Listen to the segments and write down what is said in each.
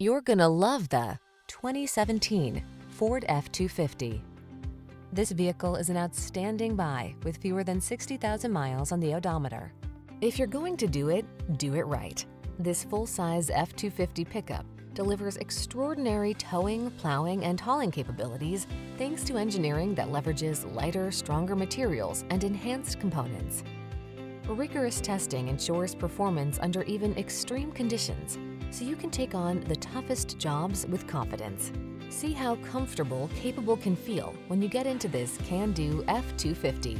You're gonna love the 2017 Ford F-250. This vehicle is an outstanding buy with fewer than 60,000 miles on the odometer. If you're going to do it right. This full-size F-250 pickup delivers extraordinary towing, plowing, and hauling capabilities thanks to engineering that leverages lighter, stronger materials and enhanced components. Rigorous testing ensures performance under even extreme conditions, so you can take on the toughest jobs with confidence. See how comfortable capable can feel when you get into this can-do F-250.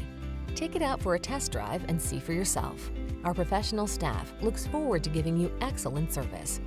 Take it out for a test drive and see for yourself. Our professional staff looks forward to giving you excellent service.